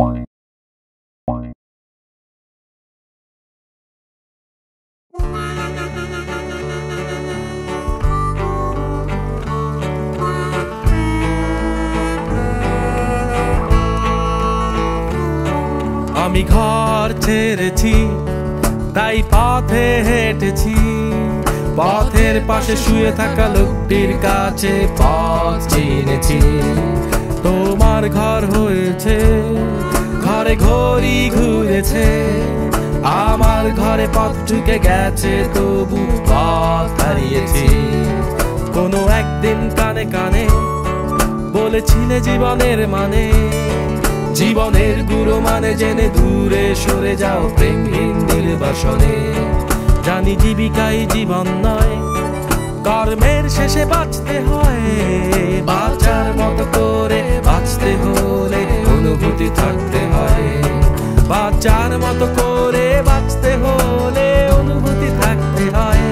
আমি ঘর ছেড়েছি তাই পথে হেঁটেছি, পথের পাশে শুয়ে থাকা লোকটির কাছে পথ চিনেছি। তোমার ঘর হয়েছে ঘরে ঘড়ি ঘুরেছে, আমার ঘরে পথ ঢুকে গেছে তবু পথ হারিয়েছি। কোনো একদিন কানে কানে বলেছিলে জীবনের মানে, জীবনের গুরু মানে জেনে দূরে সরে যাও প্রেমহীন নির্বাসনে। জানি জীবিকাই জীবন নয়, কর্মের শেষে বাঁচতে হয়, বাঁচার মতো করে বাঁচতে হলে অনুভূতি থাকতে হয়, বাঁচার মতো করে বাঁচতে হলে অনুভূতি থাকতে হয়,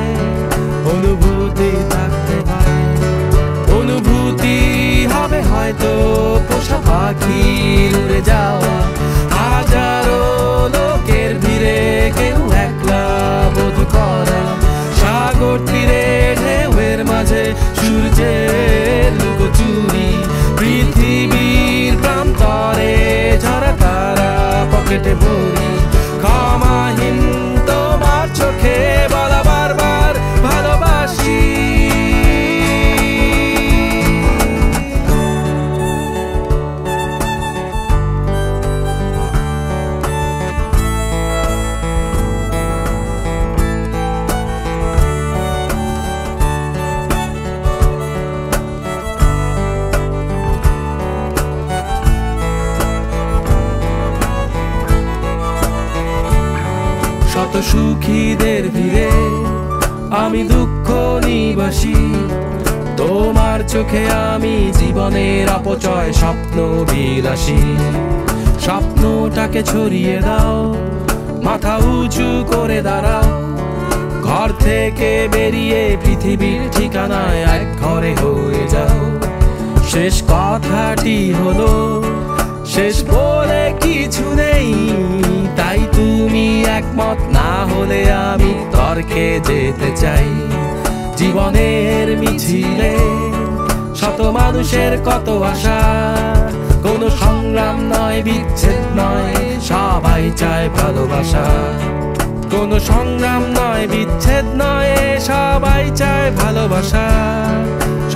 অনুভূতি থাকতে হয়। অনুভূতি হবে হয়তো পোষা পাখি উড়ে যাওয়া, হাজারো লোকের ভিড়ে কেউ একলা বোধ করা, সাগর তীরে ঢেউয়ের মাঝে সূর্যের লুকোচুরি, পৃথিবীর প্রান্তরে ঝরা তারা পকেটে ভরি, ক্ষমাহীন তোমার চোখে বলা বারবার ভালোবাসি। শত সুখীদের ভিড়ে আমি দুঃখ নিবাসী, তোমার চোখে আমি জীবনের অপচয় স্বপ্ন বিলাসী। স্বপ্নটাকে ছড়িয়ে দাও, মাথা উঁচু করে দাঁড়াও, ঘর থেকে বেরিয়ে পৃথিবীর ঠিকানায় এক ঘরে হয়ে যাও। শেষ কথাটি হলো শেষ বলে কিছু নেই, তাই তুমি একমত না হলে আমি তর্কে যেতে চাই। জীবনের মিছিলে শত মানুষের কত আশা, কোনো সংগ্রাম নয় বিচ্ছেদ নয় সবাই চায় ভালোবাসা, কোনো সংগ্রাম নয় বিচ্ছেদ নয় সবাই চায় ভালোবাসা,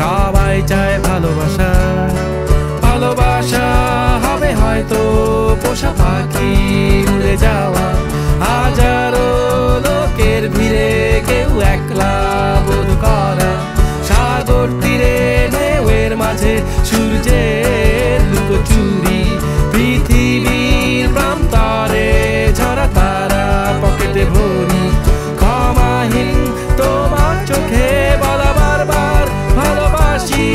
সবাই চায় ভালোবাসা। ভালোবাসা হবে হয়তো পোষা পাখি উড়ে যাওয়া, হাজারো লোকের ভিড়ে কেউ একলা বোধ করা, সাগর তীরে ঢেউয়ের মাঝে সূর্যের লুকোচুরি, পৃথিবীর প্রান্তরে ঝরা তারা পকেটে ভরি, ক্ষমাহীন তোমার চোখে বলা বারবার ভালোবাসি।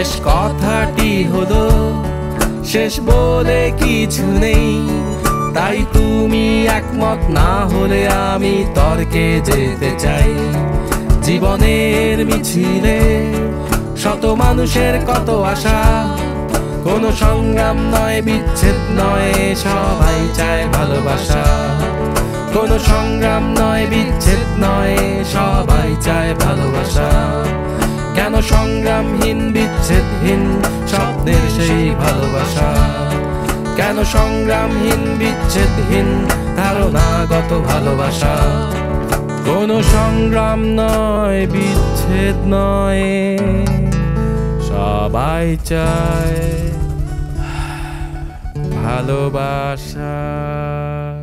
শেষ কথাটি হলো শেষ বলে কিছু নেই, তাই তুমি একমত না হলে আমি তর্কে যেতে চাই। জীবনের মিছিলে শত মানুষের কত আশা, কোনো সংগ্রাম নয় বিচ্ছেদ নয় সবাই চায় ভালোবাসা, কোনো সংগ্রাম নয় বিচ্ছেদ নয় সবাই চায় ভালোবাসা, কেন সংগ্রামহীন বিচ্ছেদহীন স্বপ্নের সেই ভালোবাসা, কেন সংগ্রামহীন বিচ্ছেদহীন ধারণাগত ভালোবাসা, কোনো সংগ্রাম নয় বিচ্ছেদ নয় সবাই চায় ভালোবাসা।